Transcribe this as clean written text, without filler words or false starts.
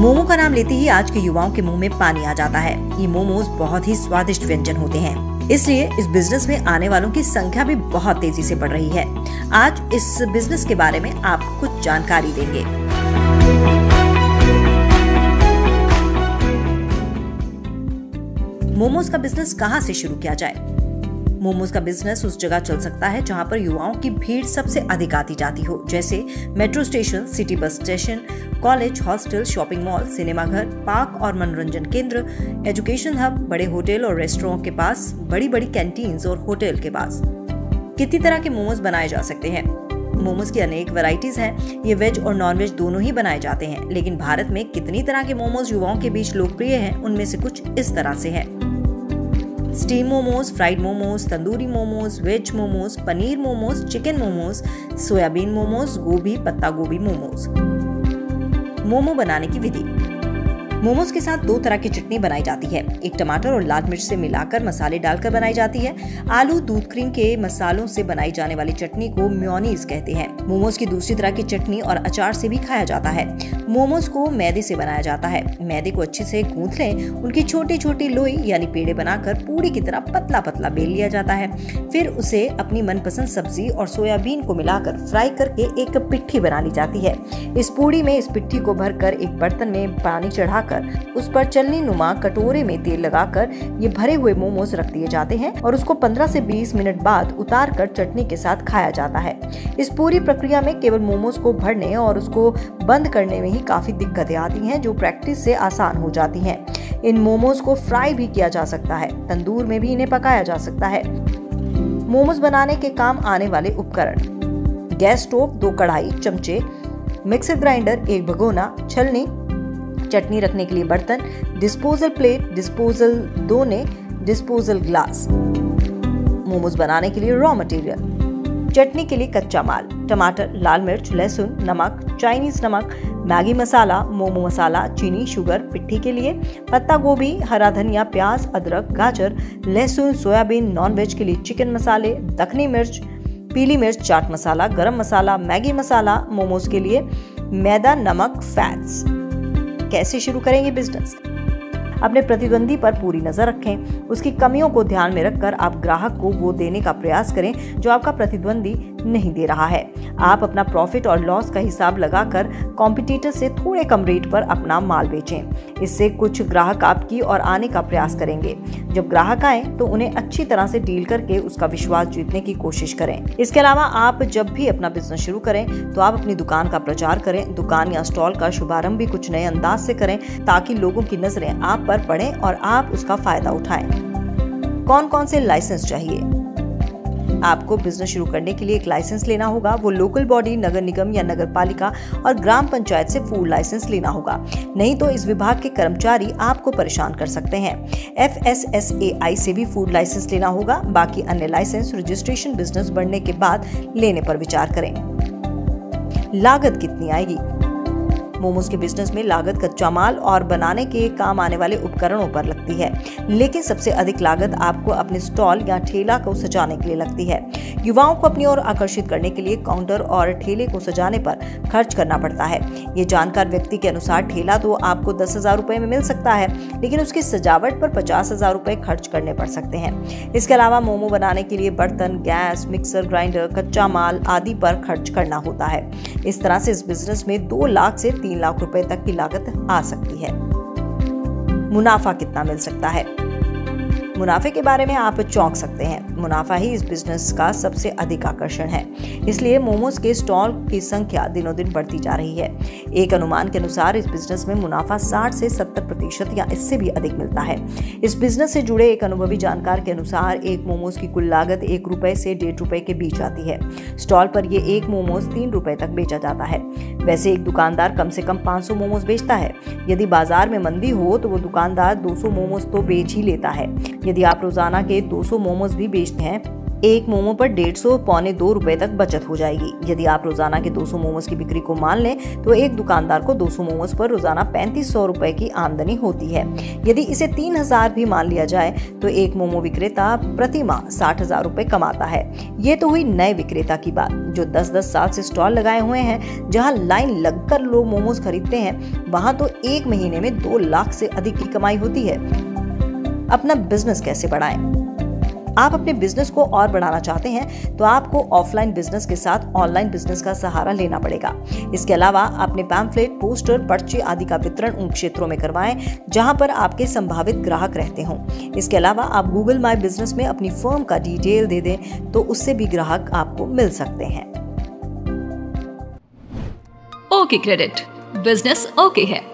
मोमो का नाम लेते ही आज के युवाओं के मुंह में पानी आ जाता है। ये मोमोज बहुत ही स्वादिष्ट व्यंजन होते हैं, इसलिए इस बिजनेस में आने वालों की संख्या भी बहुत तेजी से बढ़ रही है। आज इस बिजनेस के बारे में आपको कुछ जानकारी देंगे। मोमोज का बिजनेस कहाँ से शुरू किया जाए? मोमोज का बिजनेस उस जगह चल सकता है जहां पर युवाओं की भीड़ सबसे अधिक आती जाती हो, जैसे metro station, city bus station, college, hostel, shopping mall, सिनेमाघर, पार्क और मनोरंजन केंद्र, एजुकेशन हब, बड़े होटल और रेस्टोरों के पास, बड़ी बड़ी कैंटीन्स और होटल के पास। कितनी तरह के मोमोज बनाए जा सकते हैं? मोमोज की अनेक वैरायटीज हैं। ये वेज और नॉन वेज दोनों ही बनाए जाते हैं, लेकिन भारत में कितनी तरह के मोमोज युवाओं के बीच लोकप्रिय हैं, उनमें से कुछ इस तरह से है। Steam momos, fried momos, tandoori momos, veg momos, paneer momos, chicken momos, soybean momos, गोभी, पत्ता गोभी मोमोज। मोमो बनाने की विधि। मोमोज के साथ दो तरह की चटनी बनाई जाती है। एक टमाटर और लाल मिर्च से मिलाकर मसाले डालकर बनाई जाती है। आलू, दूध, क्रीम के मसालों से बनाई जाने वाली चटनी को मेयोनीज कहते हैं। मोमोज की दूसरी तरह की चटनी और अचार से भी खाया जाता है। मोमोज को मैदे से बनाया जाता है। मैदे को अच्छे से गूंथ लें, उनकी छोटी छोटी लोई यानी पेड़े बनाकर पूरी की तरह पतला पतला बेल लिया जाता है। फिर उसे अपनी मनपसंद सब्जी और सोयाबीन को मिलाकर फ्राई करके एक पिट्ठी बना ली जाती है। इस पूरी में इस पिट्ठी को भरकर एक बर्तन में पानी चढ़ाकर उस पर चलनी नुमा कटोरे में तेल लगाकर ये भरे हुए मोमोज रख दिए जाते हैं और उसको 15 से 20 मिनट बाद उतार कर चटनी के साथ खाया जाता है। इस पूरी प्रक्रिया में केवल मोमोज को भरने और उसको बंद करने में ही काफी दिक्कतें आती हैं, जो प्रैक्टिस से आसान हो जाती हैं। इन मोमोज को फ्राई भी किया जा सकता है, तंदूर में भी इन्हें पकाया जा सकता है। मोमोज बनाने के काम आने वाले उपकरण: गैस स्टोव, 2 कढ़ाई, चमचे, मिक्सर ग्राइंडर, 1 भगोना, छलनी, चटनी रखने के लिए बर्तन, डिस्पोजल प्लेट, डिस्पोजल दोने, डिस्पोजल ग्लास। मोमोज बनाने के लिए रॉ मटेरियल: चटनी के लिए कच्चा माल, टमाटर, लाल मिर्च, लहसुन, नमक, चाइनीज नमक, मैगी मसाला, मोमो मसाला, चीनी, शुगर। पिट्ठी के लिए पत्ता गोभी, हरा धनिया, प्याज, अदरक, गाजर, लहसुन, सोयाबीन। नॉन वेज के लिए चिकन मसाले, दखनी मिर्च, पीली मिर्च, चाट मसाला, गरम मसाला, मैगी मसाला। मोमोज के लिए मैदा, नमक, फैट्स। कैसे शुरू करेंगे बिजनेस? अपने प्रतिद्वंदी पर पूरी नजर रखें। उसकी कमियों को ध्यान में रखकर आप ग्राहक को वो देने का प्रयास करें जो आपका प्रतिद्वंदी नहीं दे रहा है। आप अपना प्रॉफिट और लॉस का हिसाब लगाकर कॉम्पिटिटर से थोड़े कम रेट पर अपना माल बेचें। इससे कुछ ग्राहक आपकी और आने का प्रयास करेंगे। जब ग्राहक आए तो उन्हें अच्छी तरह से डील करके उसका विश्वास जीतने की कोशिश करें। इसके अलावा आप जब भी अपना बिजनेस शुरू करें तो आप अपनी दुकान का प्रचार करें। दुकान या स्टॉल का शुभारंभ भी कुछ नए अंदाज से करें ताकि लोगों की नजरें आप पर पड़े और आप उसका फायदा उठाएं। कौन कौन से लाइसेंस चाहिए? आपको बिजनेस शुरू करने के लिए एक लाइसेंस लेना होगा। वो लोकल बॉडी, नगर निगम या नगर पालिका और ग्राम पंचायत से फूड लाइसेंस लेना होगा, नहीं तो इस विभाग के कर्मचारी आपको परेशान कर सकते हैं। FSSAI से भी फूड लाइसेंस लेना होगा। बाकी अन्य लाइसेंस रजिस्ट्रेशन बिजनेस बढ़ने के बाद लेने पर विचार करें। लागत कितनी आएगी? मोमोज के बिजनेस में लागत कच्चा माल और बनाने के काम आने वाले उपकरणों पर लगती है, लेकिन सबसे अधिक लागत आपको अपने स्टॉल या ठेला को सजाने के लिए लगती है। युवाओं को अपनी ओर आकर्षित करने के लिए काउंटर और ठेले को सजाने पर खर्च करना पड़ता है। ये जानकार व्यक्ति के अनुसार ठेला तो आपको 10,000 रुपये में मिल सकता है, लेकिन उसकी सजावट पर 50,000 रुपये खर्च करने पड़ सकते हैं। इसके अलावा मोमो बनाने के लिए बर्तन, गैस, मिक्सर ग्राइंडर, कच्चा माल आदि पर खर्च करना होता है। इस तरह से इस बिजनेस में 2 लाख से 3 लाख रुपए तक की लागत आ सकती है। मुनाफा कितना मिल सकता है? मुनाफे के बारे में आप चौंक सकते हैं। मुनाफा ही इस बिजनेस का सबसे अधिक आकर्षण है, इसलिए मोमोज के स्टॉल की संख्या दिनों दिन बढ़ती जा रही है। एक अनुमान के अनुसार इस बिजनेस में मुनाफा 60 से 70% या इससे भी अधिक मिलता है। इस बिजनेस से जुड़े एक अनुभवी जानकार के अनुसार एक मोमोज की कुल लागत 1 रुपये से 1.5 रुपये के बीच आती है। स्टॉल पर ये एक मोमोज 3 रुपये तक बेचा जाता है। वैसे एक दुकानदार कम से कम 500 मोमोज बेचता है। यदि बाजार में मंदी हो तो वो दुकानदार 200 मोमोज तो बेच ही लेता है। यदि आप रोजाना के 200 मोमोज भी बेचते हैं एक मोमो पर 150 पौने 2 रुपए तक बचत हो जाएगी। यदि आप रोजाना के 200 मोमोज की बिक्री को मान लें तो एक दुकानदार को 200 मोमोज पर रोजाना 3500 रुपए की आमदनी होती है। यदि इसे 3000 भी मान लिया जाए तो एक मोमो विक्रेता प्रति माह 60,000 रुपए कमाता है। ये तो हुई नए विक्रेता की बात, जो 10-10 साल से स्टॉल लगाए हुए हैं। जहाँ लाइन लगकर लोग मोमोज खरीदते हैं, वहाँ तो एक महीने में 2 लाख से अधिक की कमाई होती है। अपना बिजनेस कैसे बढ़ाएं? आप अपने बिजनेस को और बढ़ाना चाहते हैं तो आपको ऑफलाइन बिजनेस के साथ ऑनलाइन बिजनेस का सहारा लेना पड़ेगा। इसके अलावा अपने पैम्फलेट, पोस्टर, पर्चे आदि का वितरण उन क्षेत्रों में करवाएं जहां पर आपके संभावित ग्राहक रहते हों। इसके अलावा आप गूगल माई बिजनेस में अपनी फर्म का डिटेल दे दें तो उससे भी ग्राहक आपको मिल सकते हैं। ओके क्रेडिट बिजनेस ओके है।